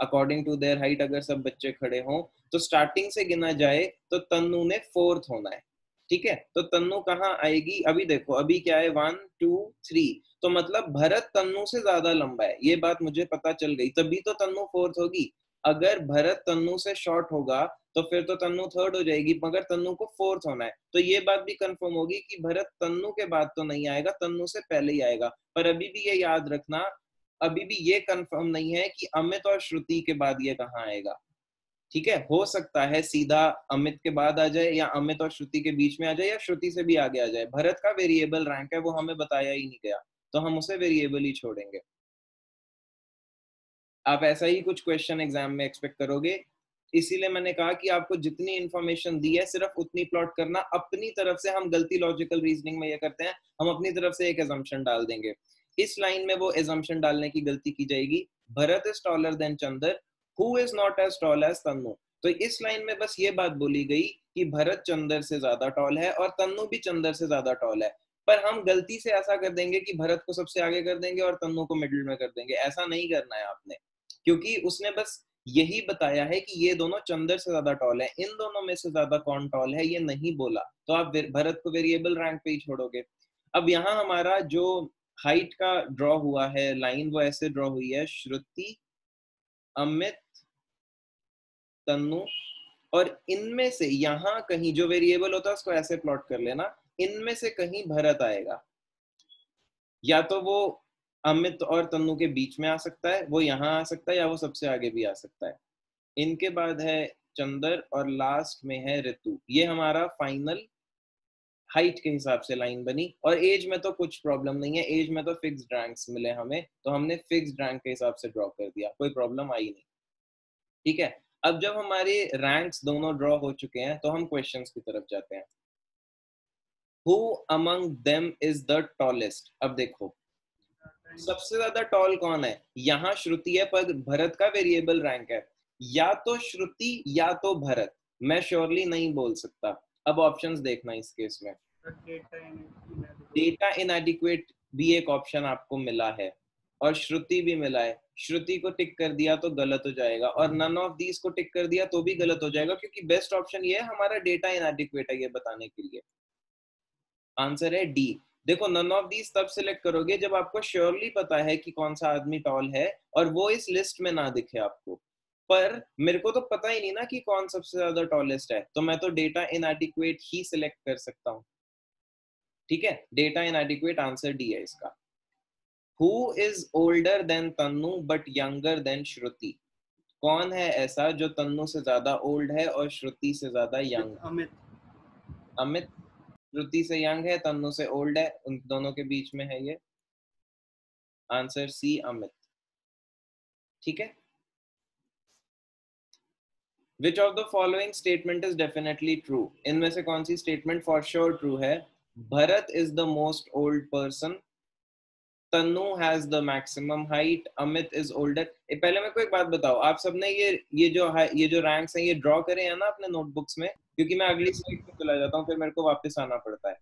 अकॉर्डिंग टू देयर हाइट. अगर सब बच्चे खड़े हों तो स्टार्टिंग से गिना जाए तो तन्नू ने फोर्थ होना है. ठीक है. तो तन्नू कहाँ आएगी. अभी देखो अभी क्या है. One two three. तो मतलब भरत तन्नू से ज्यादा लंबा है. ये बात मुझे पता चल गई. तभी तो तन्नू फोर्थ होगी. अगर भरत तन्नू से शॉर्ट होगा तो फिर तो तन्नू थर्ड हो जाएगी. मगर तन्नू को फोर्थ होना है. तो ये बात भी कंफर्म होगी कि भरत तन्नू के बाद तो नहीं आएगा. तन्नू से पहले ही आएगा. पर अभी भी ये याद रखना. अभी भी ये कंफर्म नहीं है कि अमित और श्रुति के बाद ये कहाँ आएगा. ठीक है. हो सकता है सीधा अमित के बाद आ जाए या अमित और श्रुति के बीच में आ जाए या श्रुति से भी आगे आ जाए. भरत का वेरिएबल रैंक है वो हमें बताया ही नहीं गया तो हम उसे वेरिएबल ही छोड़ेंगे. आप ऐसा ही कुछ क्वेश्चन एग्जाम में एक्सपेक्ट करोगे. इसीलिए मैंने कहा कि आपको जितनी इन्फॉर्मेशन दी है सिर्फ उतनी प्लॉट करना. अपनी तरफ से हम गलती लॉजिकल रीजनिंग में ये करते हैं. हम अपनी तरफ से एक एजम्पशन डाल देंगे. इस लाइन में वो एजम्पशन डालने की गलती की जाएगी. Bharat is taller than Chandar who is not as tall as Tannu. तो इस लाइन में बस ये बात बोली गई कि भरत चंदर से ज्यादा टॉल है और तन्नू भी चंदर से ज्यादा टॉल है. पर हम गलती से ऐसा कर देंगे कि भरत को सबसे आगे कर देंगे और तन्नू को मिडिल में कर देंगे. ऐसा नहीं करना है आपने. क्योंकि उसने बस यही बताया है कि ये दोनों चंदर से ज्यादा टॉल है. इन दोनों में से ज्यादा कौन टॉल है ये नहीं बोला. तो आप भरत को वेरिएबल रैंक पे ही छोड़ोगे. अब यहाँ हमारा जो हाइट का ड्रॉ हुआ है लाइन वो ऐसे ड्रॉ हुई है. श्रुति अमित तन्नू और इनमें से यहाँ कहीं जो वेरिएबल होता है उसको ऐसे प्लॉट कर लेना. इनमें से कहीं भरत आएगा. या तो वो अमित और तन्नू के बीच में आ सकता है. वो यहाँ आ सकता है या वो सबसे आगे भी आ सकता है. इनके बाद है चंदर और लास्ट में है ऋतु. ये हमारा फाइनल हाइट के हिसाब से लाइन बनी. और एज में तो कुछ प्रॉब्लम नहीं है. एज में तो फिक्स्ड रैंक्स मिले हमें तो हमने फिक्स्ड रैंक के हिसाब से ड्रॉ कर दिया. कोई प्रॉब्लम आई नहीं. ठीक है. अब जब हमारे रैंक्स दोनों ड्रॉ हो चुके हैं तो हम क्वेश्चन की तरफ जाते हैं. Who among them is the tallest. अब देखो सबसे ज्यादा टॉल कौन है. यहाँ श्रुति है पर भरत का वेरिएबल रैंक है. या तो श्रुति या तो भरत. मैं श्योरली नहीं बोल सकता. अब ऑप्शंस देखना इस केस में. डेटा इनएडिक्वेट भी एक ऑप्शन आपको मिला है और श्रुति भी मिला है. श्रुति को टिक कर दिया तो गलत हो जाएगा और नन ऑफ दीज को टिक कर दिया तो भी गलत हो जाएगा. क्योंकि बेस्ट ऑप्शन ये है हमारा डेटा इनएडिक्वेट है ये बताने के लिए. आंसर है डी. देखो नन ऑफ दीज तब सिलेक्ट करोगे जब आपको श्योरली पता है कि कौन सा आदमी टॉल है और वो इस लिस्ट में ना दिखे आपको. पर मेरे को तो पता ही नहीं ना कि कौन सबसे ज्यादा टॉलेस्ट है तो मैं तो डेटा इनएडिक्वेट ही सिलेक्ट कर सकता हूँ. ठीक है. डेटा इनएडिक्वेट आंसर डी है इसका. Who is older than Tannu but younger than Shruti. कौन है ऐसा जो तन्नू से ज्यादा ओल्ड है और श्रुति से ज्यादा यंग. अमित. अमित श्रुति से यंग है तन्नू से ओल्ड है. उन दोनों के बीच में है ये. Answer C Amit. ठीक है. Which of the following statement is definitely true? इनमें से कौन सी स्टेटमेंट फॉर श्योर ट्रू है. Bharat is the most old person. Tannu has the maximum height. Amit is older. पहले मेरे को एक बात बताओ. आप सबने ये ये जो ये जो रैंक्स हैं ये ड्रॉ करे हैं ना अपने नोटबुक्स में. क्योंकि मैं अगली स्लाइड पे चला जाता हूँ फिर मेरे को वापस आना पड़ता है.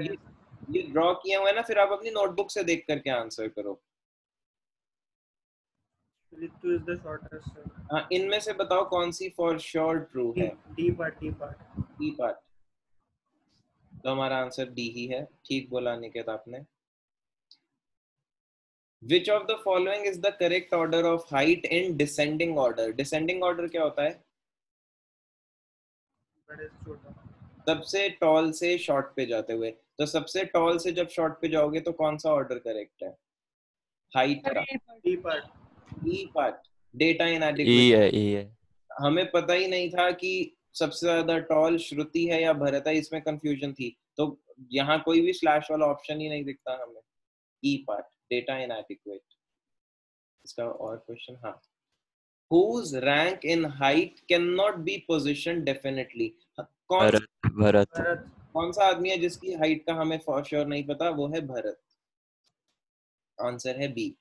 ये, ये ड्रॉ किया हुआ है ना, फिर आप अपनी नोटबुक से देख करके आंसर करो। हाँ, इनमें से बताओ कौन सी फॉर श्योर ट्रू है। D part, D part, D part. तो हमारा आंसर डी ही है। ठीक बोला निकेत आपने। Which of the following is the correct order of height in descending order? Descending order क्या होता है? सबसे टॉल से शॉर्ट पे जाते हुए। तो सबसे टॉल से जब शॉर्ट पे जाओगे तो कौन सा ऑर्डर करेक्ट है? हाइट का। E part, E part. Data inadequate. E है, ई है। हमें पता ही नहीं था कि सबसे ज्यादा टॉल श्रुति है या भरत है, इसमें कंफ्यूजन थी। तो यहाँ कोई भी स्लैश वाला ऑप्शन ही नहीं दिखता हमें। E part, data inadequate. इसका और क्वेश्चन, हाँ, whose rank in height cannot be positioned definitely? कौन भरत, कौन सा आदमी है जिसकी हाइट का हमें फॉर श्योर नहीं पता? वो है भरत। आंसर है बी।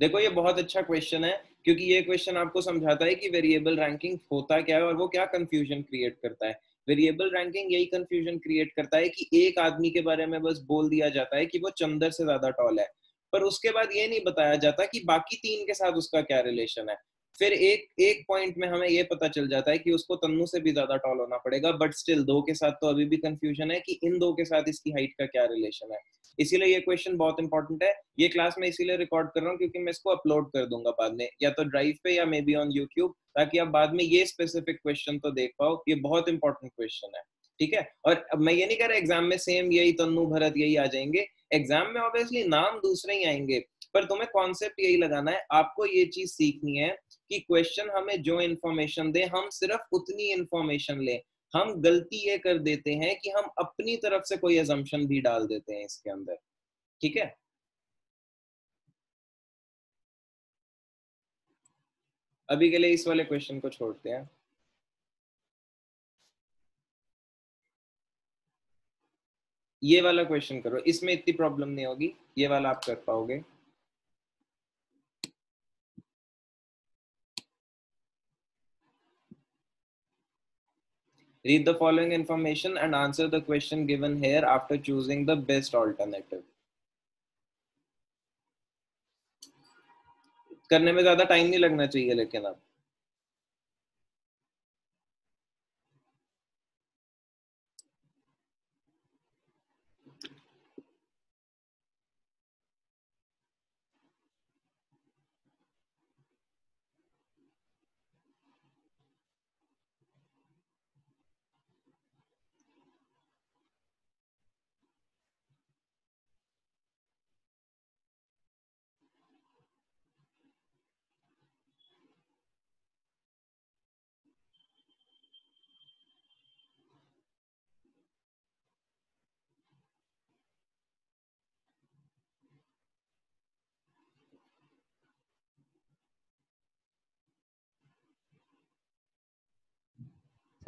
देखो ये बहुत अच्छा क्वेश्चन है क्योंकि ये क्वेश्चन आपको समझाता है कि वेरिएबल रैंकिंग होता क्या है और वो क्या कंफ्यूजन क्रिएट करता है। वेरिएबल रैंकिंग यही कंफ्यूजन क्रिएट करता है कि एक आदमी के बारे में बस बोल दिया जाता है कि वो चंद्र से ज्यादा टॉल है, पर उसके बाद ये नहीं बताया जाता कि बाकी तीन के साथ उसका क्या रिलेशन है। फिर एक एक पॉइंट में हमें ये पता चल जाता है कि उसको तन्नू से भी ज्यादा टॉल होना पड़ेगा, बट स्टिल दो के साथ तो अभी भी कंफ्यूजन है कि इन दो के साथ इसकी हाइट का क्या रिलेशन है। इसीलिए ये क्वेश्चन बहुत इंपॉर्टेंट है। ये क्लास में इसीलिए रिकॉर्ड कर रहा हूँ क्योंकि मैं इसको अपलोड कर दूंगा बाद में, या तो ड्राइव पे या मे बी ऑन यूट्यूब, ताकि आप बाद में ये स्पेसिफिक क्वेश्चन तो देख पाओ। ये बहुत इंपॉर्टेंट क्वेश्चन है, ठीक है। और मैं ये नहीं कह रहा एग्जाम में सेम यही तन्नू भरत यही आ जाएंगे। एग्जाम में ऑब्वियसली नाम दूसरे ही आएंगे, पर तुम्हें कॉन्सेप्ट यही लगाना है। आपको ये चीज सीखनी है कि क्वेश्चन हमें जो इन्फॉर्मेशन दे हम सिर्फ उतनी इन्फॉर्मेशन लें। हम गलती ये कर देते हैं कि हम अपनी तरफ से कोई असम्पशन भी डाल देते हैं इसके अंदर, ठीक है। अभी के लिए इस वाले क्वेश्चन को छोड़ते हैं। ये वाला क्वेश्चन करो, इसमें इतनी प्रॉब्लम नहीं होगी, ये वाला आप कर पाओगे। Read the following information and answer the question given here after choosing the best alternative. करने में ज्यादा टाइम नहीं लगना चाहिए लेकिन अब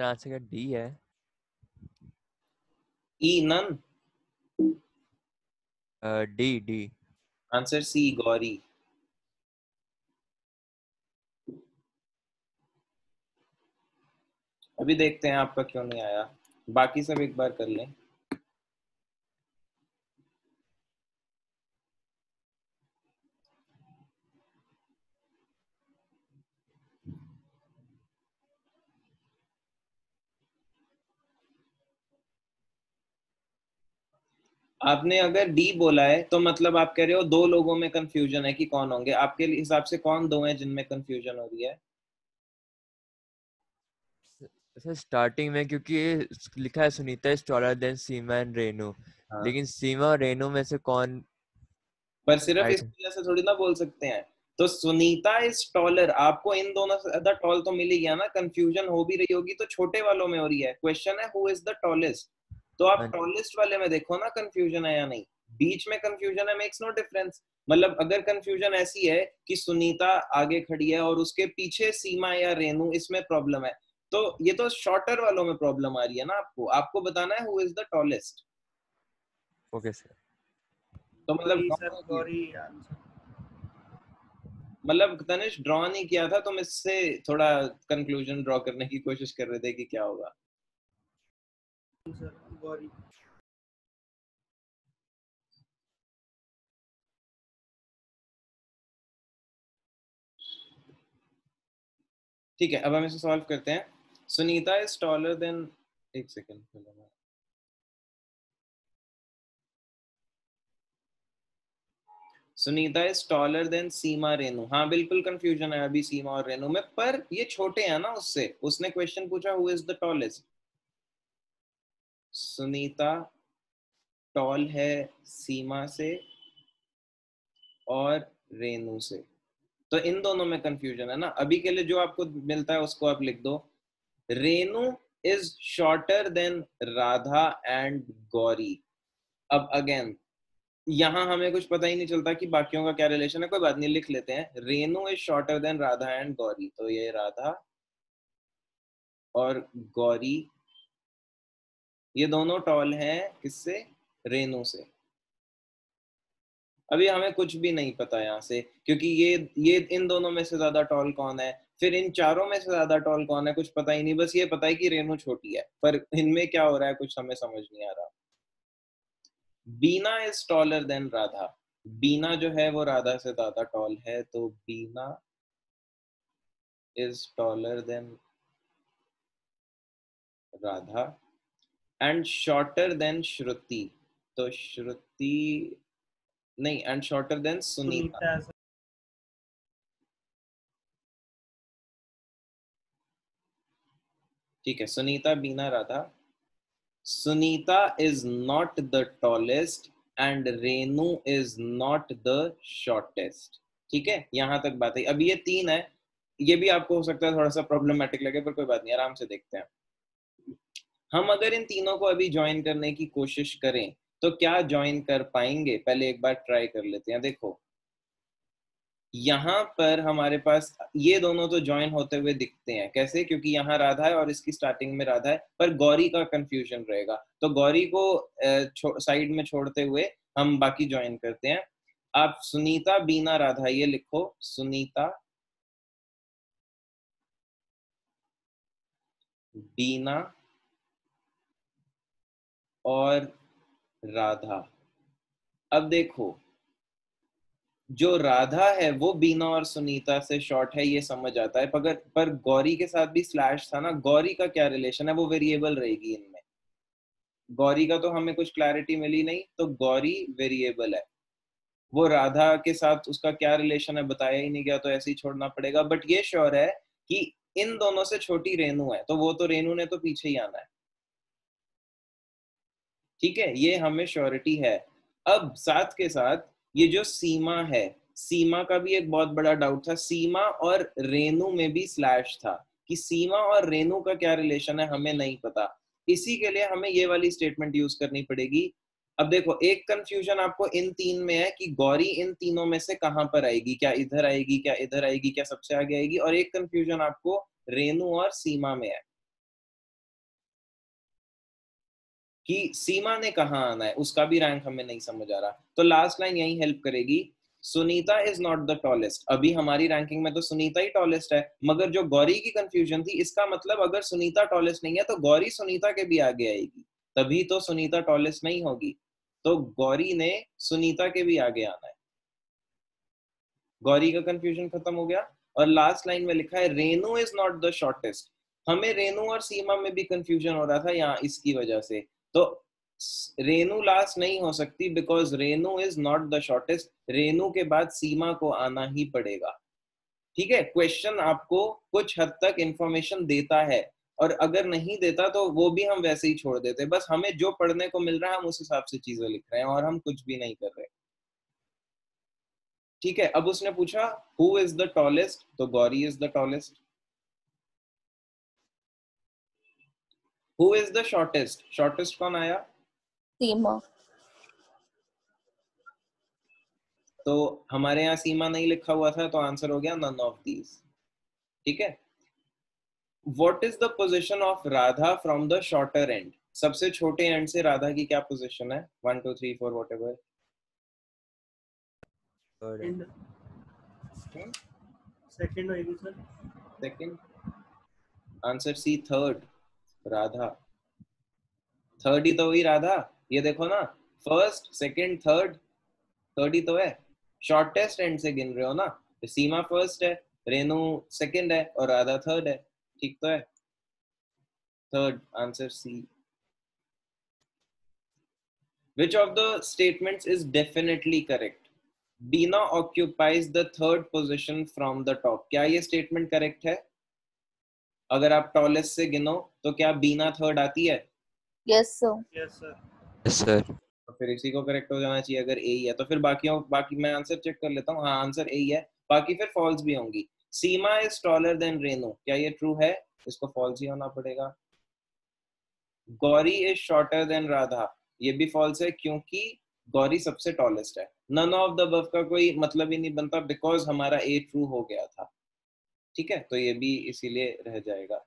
आंसर क्या डी है? E none, D D. Answer C Gauri. अभी देखते हैं आपका क्यों नहीं आया, बाकी सब एक बार कर लें। आपने अगर डी बोला है तो मतलब आप कह रहे हो दो लोगों में कंफ्यूजन है कि कौन होंगे। आपके हिसाब से कौन दो हैं जिनमें कंफ्यूजन हो रही है? सर स्टार्टिंग में क्योंकि लिखा है Sunita is taller than Seema and Renu, लेकिन सीमा और रेनू में से कौन, पर सिर्फ इस वजह से थोड़ी ना बोल सकते हैं। तो सुनीता इज टॉलर, आपको इन दोनों से ज्यादा टॉल तो मिली गया ना, कंफ्यूजन हो भी रही होगी तो छोटे वालों में हो रही है। क्वेश्चन है हु इज द टॉलेस्ट, तो आप टॉलेस्ट वाले में देखो ना कंफ्यूजन है या नहीं। बीच में कंफ्यूजन है, मेक्स नो डिफरेंस। मतलब अगर कंफ्यूजन ऐसी है कि सुनीता आगे खड़ी है और उसके पीछे सीमा या रेनू, इसमें प्रॉब्लम है, तो ये तो शॉर्टर वालों में प्रॉब्लम आ रही है ना। आपको आपको बताना है who is the tallest. Okay sir. तो मतलब मतलब तनिष ड्रॉ नहीं किया था, तुम इससे थोड़ा कंक्लूजन ड्रॉ करने की कोशिश कर रहे थे कि क्या होगा। ठीक है, अब हम इसे सॉल्व करते हैं. सुनीता इज टॉलर देन, एक second, Sunita is taller than Seema Renu. हाँ बिल्कुल कंफ्यूजन है अभी सीमा और रेनू में, पर ये छोटे हैं ना उससे. उसने क्वेश्चन पूछा who is the tallest. Sunita tall है सीमा से और रेनू से, तो इन दोनों में कंफ्यूजन है ना. अभी के लिए जो आपको मिलता है उसको आप लिख दो. Renu is shorter than Radha and Gauri. अब अगेन यहां हमें कुछ पता ही नहीं चलता कि बाकियों का क्या रिलेशन है, कोई बात नहीं, लिख लेते हैं. Renu is shorter than Radha and Gauri, तो ये राधा और गौरी ये दोनों टॉल हैं किससे, रेनू से. अभी हमें कुछ भी नहीं पता यहाँ से, क्योंकि ये ये इन दोनों में से ज्यादा टॉल कौन है, फिर इन चारों में से ज्यादा टॉल कौन है, कुछ पता ही नहीं. बस ये पता है कि रेनू छोटी है, पर इनमें क्या हो रहा है कुछ हमें समझ नहीं आ रहा. Beena is taller than Radha. Beena जो है वो राधा से ज्यादा टॉल है, तो Beena is taller than Radha and shorter than Shruti, तो श्रुति नहीं, एंड शॉर्टर देन सुनीता. ठीक है, Sunita Beena Radha. Sunita is not the tallest and Renu is not the shortest. ठीक है, यहां तक बात है. अब ये तीन है, ये भी आपको हो सकता है थोड़ा सा प्रॉब्लमेटिक लगे, पर कोई बात नहीं, आराम से देखते हैं. हम अगर इन तीनों को अभी ज्वाइन करने की कोशिश करें तो क्या ज्वाइन कर पाएंगे, पहले एक बार ट्राई कर लेते हैं. देखो यहाँ पर हमारे पास ये दोनों तो ज्वाइन होते हुए दिखते हैं. कैसे, क्योंकि यहाँ राधा है और इसकी स्टार्टिंग में राधा है, पर गौरी का कंफ्यूजन रहेगा, तो गौरी को साइड में छोड़ते हुए हम बाकी ज्वाइन करते हैं. आप सुनीता बीना राधा ये लिखो, सुनीता बीना और राधा. अब देखो जो राधा है वो बीना और सुनीता से शॉर्ट है, ये समझ आता है, पर पर गौरी के साथ भी स्लैश था ना. गौरी का क्या रिलेशन है, वो वेरिएबल रहेगी इनमें. गौरी का तो हमें कुछ क्लैरिटी मिली नहीं, तो गौरी वेरिएबल है. वो राधा के साथ उसका क्या रिलेशन है बताया ही नहीं गया, तो ऐसे ही छोड़ना पड़ेगा. बट ये श्योर है कि इन दोनों से छोटी रेनू है, तो वो तो रेनू ने तो पीछे ही आना है. ठीक है, ये हमें श्योरिटी है. अब साथ के साथ ये जो सीमा है, सीमा का भी एक बहुत बड़ा डाउट था. सीमा और रेनू में भी स्लैश था कि सीमा और रेनू का क्या रिलेशन है हमें नहीं पता. इसी के लिए हमें ये वाली स्टेटमेंट यूज करनी पड़ेगी. अब देखो एक कंफ्यूजन आपको इन तीन में है कि गौरी इन तीनों में से कहाँ पर आएगी, क्या इधर आएगी, क्या इधर आएगी, क्या सबसे आगे आएगी, और एक कंफ्यूजन आपको रेनू और सीमा में है कि सीमा ने कहाँ आना है, उसका भी रैंक हमें नहीं समझ आ रहा. तो लास्ट लाइन यही हेल्प करेगी, Sunita is not the tallest. अभी हमारी रैंकिंग में तो सुनीता ही टॉलेस्ट है, मगर जो गौरी की कंफ्यूजन थी, इसका मतलब अगर सुनीता टॉलेस्ट नहीं है तो गौरी सुनीता के भी आगे आएगी, तभी तो सुनीता टॉलेस्ट नहीं होगी. तो गौरी ने सुनीता के भी आगे आना है. गौरी का कंफ्यूजन खत्म हो गया. और लास्ट लाइन में लिखा है Renu is not the shortest. हमें रेनू और सीमा में भी कंफ्यूजन हो रहा था यहाँ, इसकी वजह से तो रेनू लास्ट नहीं हो सकती, because Renu is not the shortest. Renu के बाद सीमा को आना ही पड़ेगा. ठीक है, क्वेश्चन आपको कुछ हद तक इंफॉर्मेशन देता है, और अगर नहीं देता तो वो भी हम वैसे ही छोड़ देते. बस हमें जो पढ़ने को मिल रहा है हम उस हिसाब से चीजें लिख रहे हैं, और हम कुछ भी नहीं कर रहे. ठीक है, अब उसने पूछा हु इज द टॉलेस्ट, तो Gauri is the tallest. Who is the shortest? Shortest कौन आया? सीमा. तो हमारे यहाँ सीमा नहीं लिखा हुआ था, तो आंसर हो गया none of these. ठीक है. What is the position of Radha from the shorter end? सबसे छोटे एंड से राधा की क्या पोजिशन है? One, two, three, four, whatever. Third end. Second. Second होगी sir. Second. Answer C third. Radha third ही तो हुई राधा. ये देखो ना, फर्स्ट सेकंड थर्ड, थर्ड ही तो है. शॉर्टेस्ट एंड से गिन रहे हो ना, सीमा फर्स्ट है, रेनू सेकंड है और राधा थर्ड है, ठीक तो है? Third answer C. Which of the statements is definitely correct? Beena occupies the third position from the top. क्या ये statement correct है? अगर आप tallest से गिनो तो क्या बीना थर्ड आती है? Yes sir. Yes sir. Yes sir. तो फिर इसी को करेक्ट हो जाना चाहिए अगर ए ही है तो. फिर बाकियों बाकी मैं आंसर चेक कर लेता हूँ. हाँ आंसर ए ही है, बाकी फिर फॉल्स भी होंगी. Seema is taller than Renu, क्या ये ट्रू है? इसको फॉल्स ही होना पड़ेगा. Gauri is shorter than Radha, ये भी फॉल्स है क्योंकि गौरी सबसे टॉलेस्ट है. नन ऑफ द अबव का कोई मतलब ही नहीं बनता बिकॉज हमारा ए ट्रू हो गया था. ठीक है, तो ये भी इसीलिए रह जाएगा.